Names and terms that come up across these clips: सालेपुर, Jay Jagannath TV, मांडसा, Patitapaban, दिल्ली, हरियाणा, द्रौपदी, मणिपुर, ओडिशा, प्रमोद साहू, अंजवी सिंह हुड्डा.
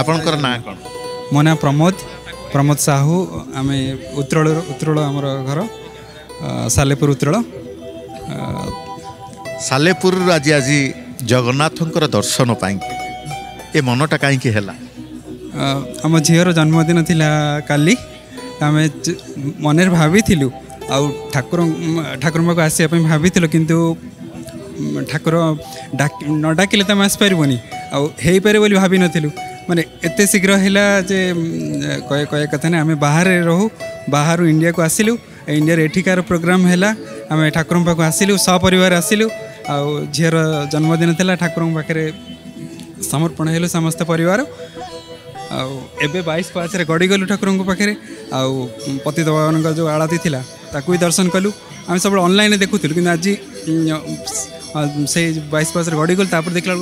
आपणकर ना कौन? मो ना प्रमोद साहू। आम उत्रोल आमर घर सालेपुर। उत्रोल सालेपुर आज आज जगन्नाथ दर्शन पाई मनटा कहीं आम झीर जन्मदिन थिला काली आम मन भाभी ठाकुर ठाकुरमा को आसपा भाभी किंतु ठाकुर न डाकिले तो आम आसपारबनी आईपारे बोली भाभी नथिलु माने एते शीघ्र हैला जे कह कह कथा ना आम बाहर रहू बाहर इंडिया को आसिलु इंडिया एठिकार प्रोग्राम हैला आम ठाकुर पाक आसिलु सपरिवार आसिलु आ झीर जन्मदिन थिला ठाकुर पाखे समर्पण हैलु समस्त परिवार एबे 22/5 रे गड़ी गलु ठाकुर पाखे आ पतितपावन जो आरती थिला ताकू दर्शन कलु आम सब ऑनलाइन देखुलु कि आज से 22/5 गड़ी गल तापर देखला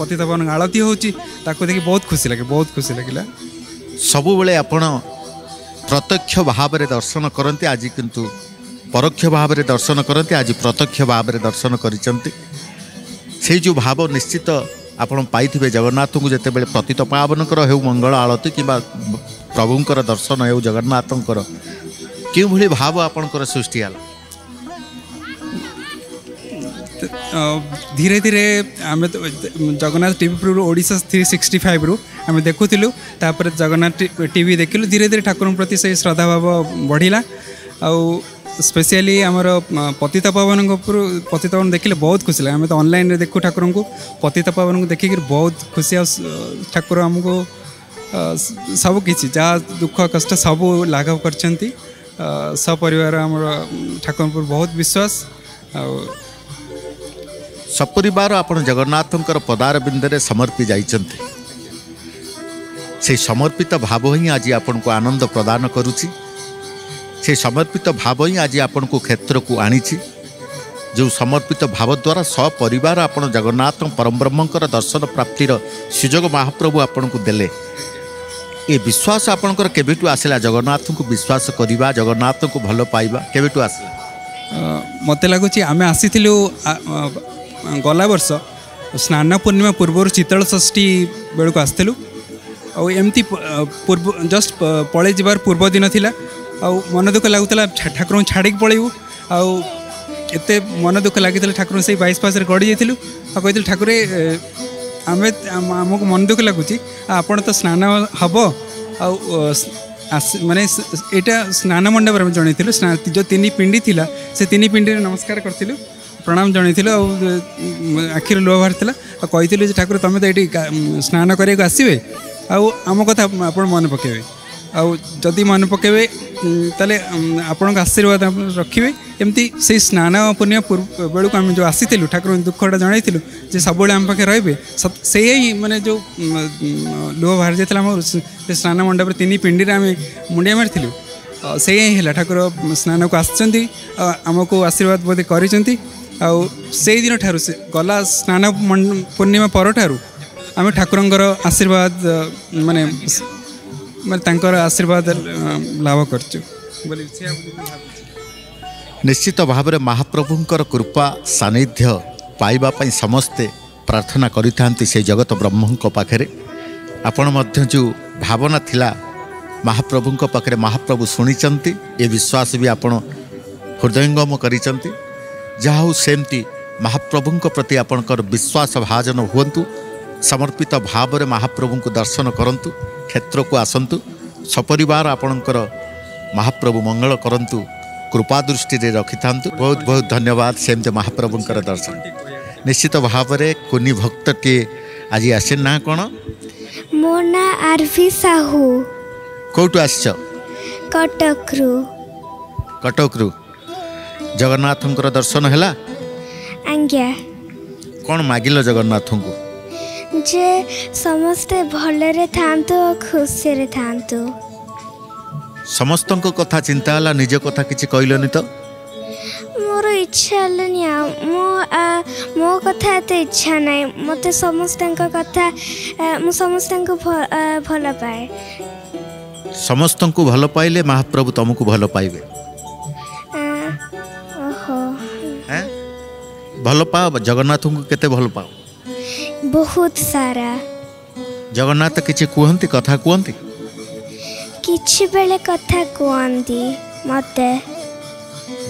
पतितपावन आरती होची ताकू देखि बहुत खुशी लगे सब बेले आपण प्रत्यक्ष भाव में दर्शन करते आज किंतु परोक्ष भाव में दर्शन करते आज प्रत्यक्ष भाव में दर्शन करी जो भाव निश्चित आपण पाइथिबे जगन्नाथ को जते बेले पतितपावन हो मंगल आरती कि प्रभुंकर दर्शन हो जगन्नाथंकर क्यों भाव आपणकर सृष्टि है धीरे धीरे आम तो जगन्नाथ टीवी पूर्व ओडिशा 365 रु आम देखुलू तापर जगन्नाथ टीवी देखिलु धीरे धीरे ठाकुर प्रति से श्रद्धा भाव बढ़ला आ स्पेशली आमर पतितपावन देखिले बहुत खुशी लगे आम तो ऑनलाइन देखू ठाकुर को पतितपावन को देखिक बहुत खुशी आ ठाकुर आमको सबकि जहाँ दुख कष्ट सब लाघव कर सपरिवार आमर ठाकुर पर बहुत विश्वास आ सपरिवार आपण जगन्नाथंकर पदार बिंदरे समर्पी जाइचंती से समर्पित भाव ही आज आपण को आनंद प्रदान करुची से समर्पित भाव ही आज आपण को क्षेत्र को आनीची जो समर्पित भाव द्वारा सपरिवार आपण जगन्नाथ परमब्रह्मंकर दर्शन प्राप्तिर सुयोग महाप्रभु आपण को देले ए विश्वास आपणकर केबेटू आसिला जगन्नाथ को विश्वास करिबा जगन्नाथ को भलो पाइबा केबेटू आसिला मते लागुची आमे आसीथिलु गला वर्ष स्नान पूर्णिमा पूर्व शीतल षष्ठी बेलू आसलु आमती पूर्व जस्ट पलै जबार पूर्व दिन थिला मन दुख लगुला ठाकुर छाड़िक पलैबू आते मन दुख लगी ठाकुर से 22/5 गड़ी जाइलु आ कही ठाकुर आमे आमको मन दुख लगुच आपण तो स्नान हम आ माने यहाँ स्नान मंडप जनइलु जो तीन पिंडी थिला से तीन पिंडी नमस्कार करूँ प्रणाम जनइलु आखिर लुह बाहर आ कही ठाकुर तुम तो ये स्नान करने को आसवे आम कथा आप मन पकेबे आदि मन पकेबे ताले आपण आशीर्वाद रखिए एमती से स्नान पूर्णिमा पूर्व बेलू आम जो आसी ठाकुर दुखटा जनइलु जे सब आम पाखे रे से माने जो लुह बाहर जाता आम स्नान मंडप तीन पिंडी आम मुंडिया मारी से ठाकुर स्नान को आमको आशीर्वाद बोध कर आई दिन ठार गला स्नान पूर्णिमा पर आम ठाकुर आशीर्वाद माने माने आशीर्वाद लाभ करचु निश्चित भाव में महाप्रभुंकर कृपा सानिध्य पाइबा पई समस्ते प्रार्थना करिथांती से जगत ब्रह्मंक पाखरे आपण मध्य जो भावना थिला महाप्रभुंक पाखरे महाप्रभु सुनिचंती ए विश्वास भी आपण हृदयंगम करिचंती जहा हो सेमती महाप्रभुंक प्रति आपणकर विश्वास भाजन हुवंतु समर्पित भाव में महाप्रभु को दर्शन करंतु क्षेत्र को आसंतु सपरिवार आपणकर महाप्रभु मंगल करंतु कृपा दृष्टि रे रखि थांतु बहुत बहुत धन्यवाद सेमते महाप्रभुंकर दर्शन निश्चित भाव में कोनी भक्त के आज आसे ना कोन मो ना आरवी साहू कोटु आसछ कटकरू जगन्नाथंकर दर्शन हैला आज्ञा कौन मागिल जगन्नाथों को जे समस्ते भलरे थांतो खुशी रे थांतो समस्तन को कथा चिंता हला निजे कथा किछि कइलनी तो मोर इच्छा हलनी मो कथा ते इच्छा नै मते समस्तन को कथा मु समस्तन को भला पाए समस्तन को भला पाइले महाप्रभु तुमको भला पाइबे भल पाओ जगन्नाथ को केते भल पाओ बहुत सारा जगन्नाथ किसी कहती कथा कहती किसी बेले कथा कहती मत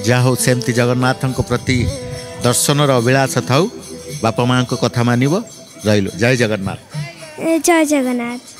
जा हो सेमती जगन्नाथ प्रति दर्शन अभिलाष था बापा माँ कथा मानव रही। जय जगन्नाथ। जय जगन्नाथ।